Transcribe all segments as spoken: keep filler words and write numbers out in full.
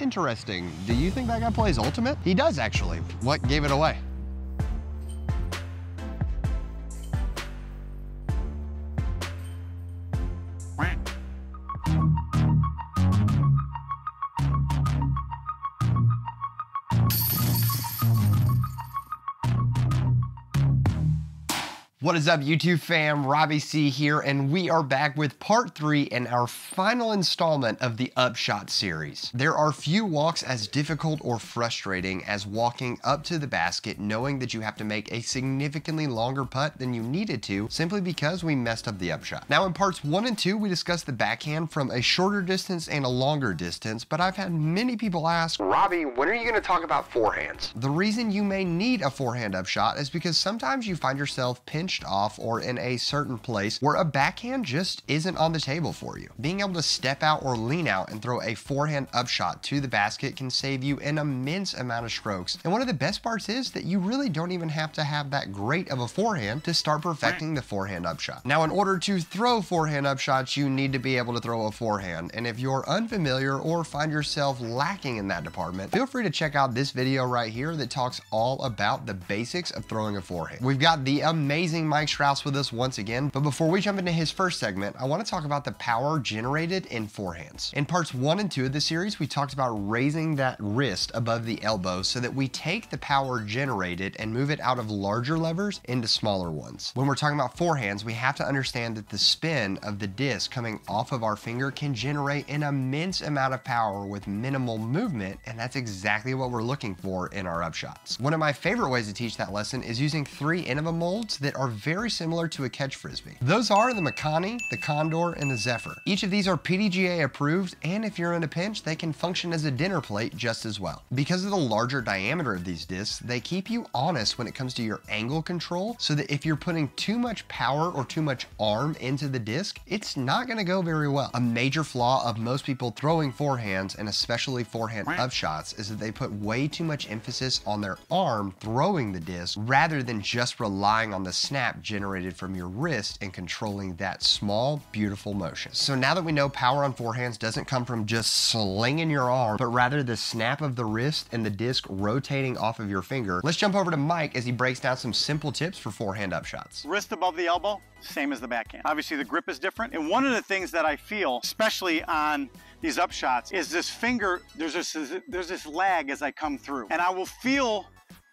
Interesting. Do you think that guy plays Ultimate? He does, actually. What gave it away? What is up, YouTube fam? Robbie C here, and we are back with part three in our final installment of the Upshot series. There are few walks as difficult or frustrating as walking up to the basket knowing that you have to make a significantly longer putt than you needed to simply because we messed up the upshot. Now in parts one and two, we discussed the backhand from a shorter distance and a longer distance, but I've had many people ask, Robbie, when are you gonna talk about forehands? The reason you may need a forehand upshot is because sometimes you find yourself pinched off or in a certain place where a backhand just isn't on the table for you. Being able to step out or lean out and throw a forehand upshot to the basket can save you an immense amount of strokes. And one of the best parts is that you really don't even have to have that great of a forehand to start perfecting the forehand upshot. Now, in order to throw forehand upshots, you need to be able to throw a forehand. And if you're unfamiliar or find yourself lacking in that department, feel free to check out this video right here that talks all about the basics of throwing a forehand. We've got the amazing Mike Strauss with us once again, but before we jump into his first segment, I want to talk about the power generated in forehands. In parts one and two of the series, we talked about raising that wrist above the elbow so that we take the power generated and move it out of larger levers into smaller ones. When we're talking about forehands, we have to understand that the spin of the disc coming off of our finger can generate an immense amount of power with minimal movement, and that's exactly what we're looking for in our upshots. One of my favorite ways to teach that lesson is using three Innova molds that are very similar to a catch frisbee. Those are the Makani, the Condor, and the Zephyr. Each of these are P D G A approved, and if you're in a pinch, they can function as a dinner plate just as well. Because of the larger diameter of these discs, they keep you honest when it comes to your angle control, so that if you're putting too much power or too much arm into the disc, it's not gonna go very well. A major flaw of most people throwing forehands, and especially forehand upshots, is that they put way too much emphasis on their arm throwing the disc, rather than just relying on the snap generated from your wrist and controlling that small, beautiful motion. So now that we know power on forehands doesn't come from just slinging your arm, but rather the snap of the wrist and the disc rotating off of your finger, let's jump over to Mike as he breaks down some simple tips for forehand upshots. Wrist above the elbow, same as the backhand. Obviously the grip is different. And one of the things that I feel, especially on these upshots, is this finger, there's this, there's this lag as I come through. And I will feel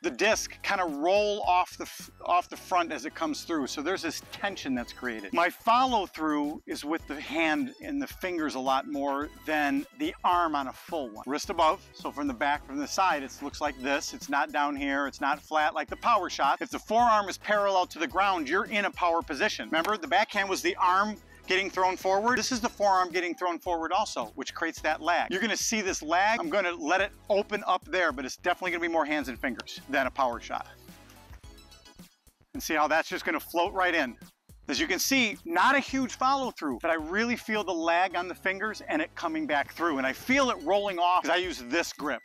the disc kind of roll off the off the front as it comes through. So there's this tension that's created. My follow through is with the hand and the fingers a lot more than the arm on a full one. Wrist above, so from the back, from the side, it looks like this. It's not down here, it's not flat like the power shot. If the forearm is parallel to the ground, you're in a power position. Remember, the backhand was the arm getting thrown forward. This is the forearm getting thrown forward also, which creates that lag. You're gonna see this lag. I'm gonna let it open up there, but it's definitely gonna be more hands and fingers than a power shot. And see how that's just gonna float right in. As you can see, not a huge follow through, but I really feel the lag on the fingers and it coming back through. And I feel it rolling off because I use this grip.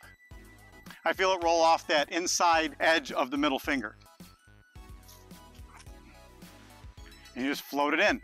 I feel it roll off that inside edge of the middle finger. And you just float it in,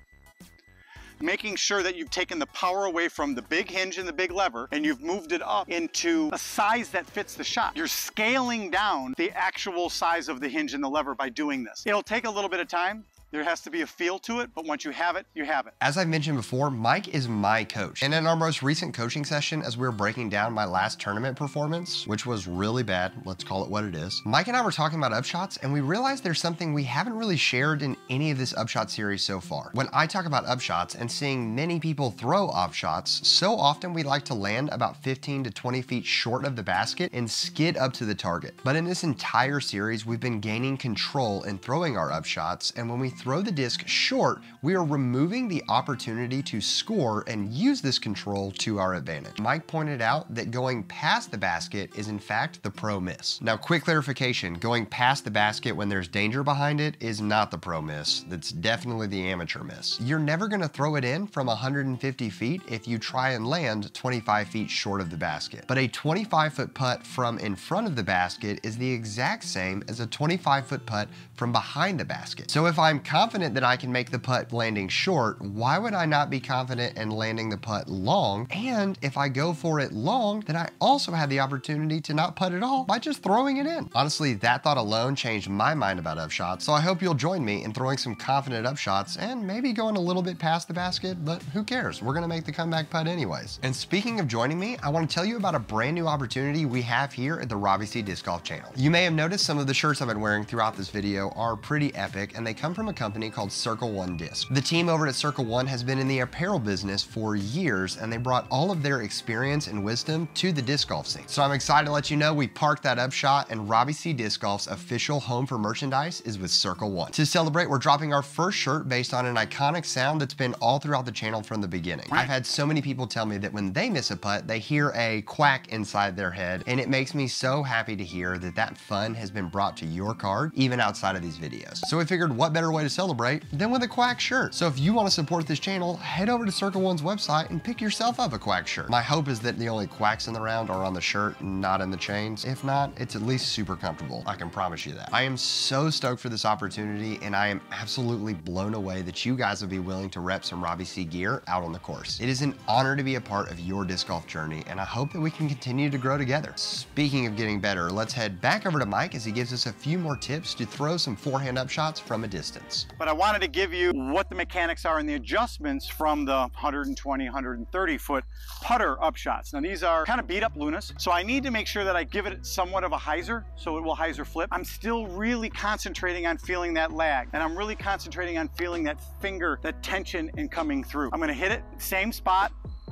making sure that you've taken the power away from the big hinge and the big lever and you've moved it up into a size that fits the shot. You're scaling down the actual size of the hinge and the lever by doing this. It'll take a little bit of time. There has to be a feel to it, but once you have it, you have it. As I mentioned before, Mike is my coach. And in our most recent coaching session, as we were breaking down my last tournament performance, which was really bad, let's call it what it is, Mike and I were talking about upshots, and we realized there's something we haven't really shared in any of this upshot series so far. When I talk about upshots and seeing many people throw upshots, so often we like to land about fifteen to twenty feet short of the basket and skid up to the target. But in this entire series, we've been gaining control in throwing our upshots, and when we throw the disc short, we are removing the opportunity to score and use this control to our advantage. Mike pointed out that going past the basket is in fact the pro miss. Now, quick clarification, going past the basket when there's danger behind it is not the pro miss. That's definitely the amateur miss. You're never gonna throw it in from one hundred fifty feet if you try and land twenty-five feet short of the basket. But a twenty-five foot putt from in front of the basket is the exact same as a twenty-five foot putt from behind the basket. So if I'm confident that I can make the putt landing short, why would I not be confident in landing the putt long? And if I go for it long, then I also have the opportunity to not putt at all by just throwing it in. Honestly, that thought alone changed my mind about up shots, so I hope you'll join me in throwing some confident up shots and maybe going a little bit past the basket, but who cares? We're gonna make the comeback putt anyways. And speaking of joining me, I wanna tell you about a brand new opportunity we have here at the Robbie C Disc Golf channel. You may have noticed some of the shirts I've been wearing throughout this video are pretty epic, and they come from a company called Circle One Disc. The team over at Circle One has been in the apparel business for years, and they brought all of their experience and wisdom to the disc golf scene. So I'm excited to let you know we parked that up shot, and Robbie C Disc Golf's official home for merchandise is with Circle One. To celebrate, we're dropping our first shirt based on an iconic sound that's been all throughout the channel from the beginning. I've had so many people tell me that when they miss a putt, they hear a quack inside their head, and it makes me so happy to hear that that fun has been brought to your card, even outside of these videos. So we figured what better way to celebrate than with a quack shirt. So if you want to support this channel, head over to Circle One's website and pick yourself up a quack shirt. My hope is that the only quacks in the round are on the shirt, not in the chains. If not, it's at least super comfortable. I can promise you that. I am so stoked for this opportunity, and I am absolutely blown away that you guys would be willing to rep some Robbie C gear out on the course. It is an honor to be a part of your disc golf journey, and I hope that we can continue to grow together. Speaking of getting better, let's head back over to Mike as he gives us a few more tips to throw some forehand up shots from a distance. But I wanted to give you what the mechanics are and the adjustments from the one twenty, one thirty foot putter up shots. Now these are kind of beat up lunas, so I need to make sure that I give it somewhat of a hyzer, so it will hyzer flip. I'm still really concentrating on feeling that lag, and I'm really concentrating on feeling that finger, that tension and coming through. I'm gonna hit it, same spot,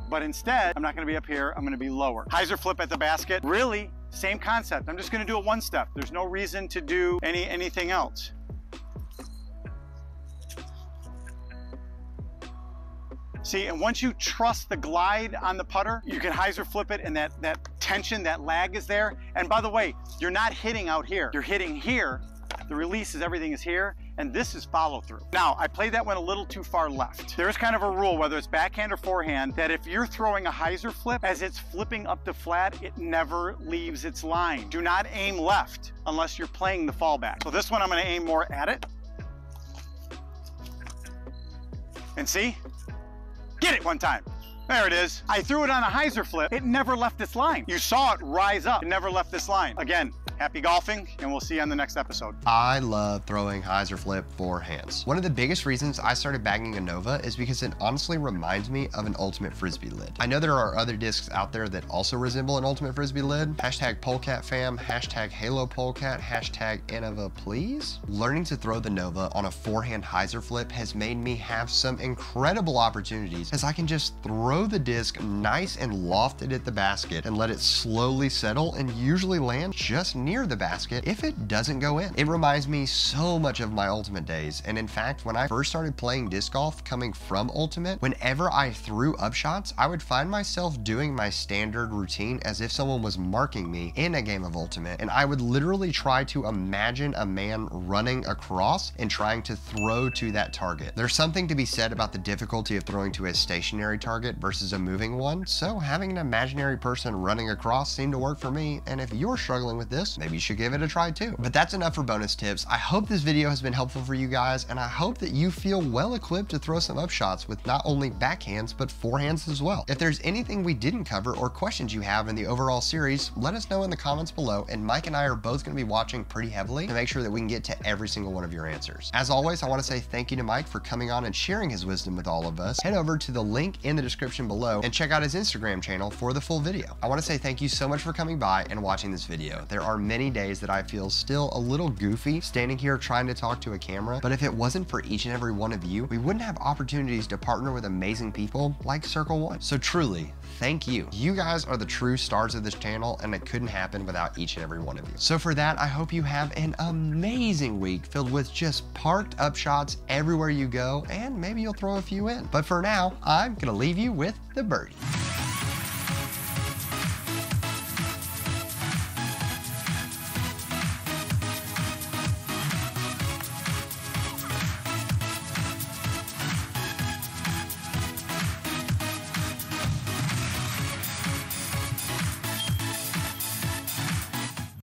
but instead, I'm not gonna be up here, I'm gonna be lower. Hyzer flip at the basket, really same concept. I'm just gonna do it one step. There's no reason to do any anything else. See, and once you trust the glide on the putter, you can hyzer flip it, and that, that tension, that lag is there. And by the way, you're not hitting out here, you're hitting here. The release is, everything is here, and this is follow through. Now, I played that one a little too far left. There's kind of a rule, whether it's backhand or forehand, that if you're throwing a hyzer flip, as it's flipping up to flat, it never leaves its line. Do not aim left unless you're playing the fallback. So this one, I'm gonna aim more at it. And see? Get it one time. There it is. I threw it on a hyzer flip. It never left this line. You saw it rise up. It never left this line. Again, happy golfing, and we'll see you on the next episode. I love throwing hyzer flip forehands. One of the biggest reasons I started bagging a Nova is because it honestly reminds me of an Ultimate Frisbee lid. I know there are other discs out there that also resemble an Ultimate Frisbee lid. Hashtag Polecat fam, hashtag Halo Polecat, hashtag Innova please. Learning to throw the Nova on a forehand hyzer flip has made me have some incredible opportunities, as I can just throw the disc nice and lofted at the basket and let it slowly settle and usually land just near near the basket if it doesn't go in. It reminds me so much of my Ultimate days, and in fact, when I first started playing disc golf coming from Ultimate, whenever I threw up shots, I would find myself doing my standard routine as if someone was marking me in a game of Ultimate, and I would literally try to imagine a man running across and trying to throw to that target. There's something to be said about the difficulty of throwing to a stationary target versus a moving one, so having an imaginary person running across seemed to work for me, and if you're struggling with this, maybe you should give it a try too. But that's enough for bonus tips. I hope this video has been helpful for you guys, and I hope that you feel well equipped to throw some up shots with not only backhands, but forehands as well. If there's anything we didn't cover or questions you have in the overall series, let us know in the comments below, and Mike and I are both gonna be watching pretty heavily to make sure that we can get to every single one of your answers. As always, I wanna say thank you to Mike for coming on and sharing his wisdom with all of us. Head over to the link in the description below and check out his Instagram channel for the full video. I wanna say thank you so much for coming by and watching this video. There are many days that I feel still a little goofy standing here trying to talk to a camera, but if it wasn't for each and every one of you, we wouldn't have opportunities to partner with amazing people like Circle One. So truly, thank you. You guys are the true stars of this channel, and it couldn't happen without each and every one of you. So for that, I hope you have an amazing week filled with just parked up shots everywhere you go, and maybe you'll throw a few in. But for now, I'm gonna leave you with the birdie.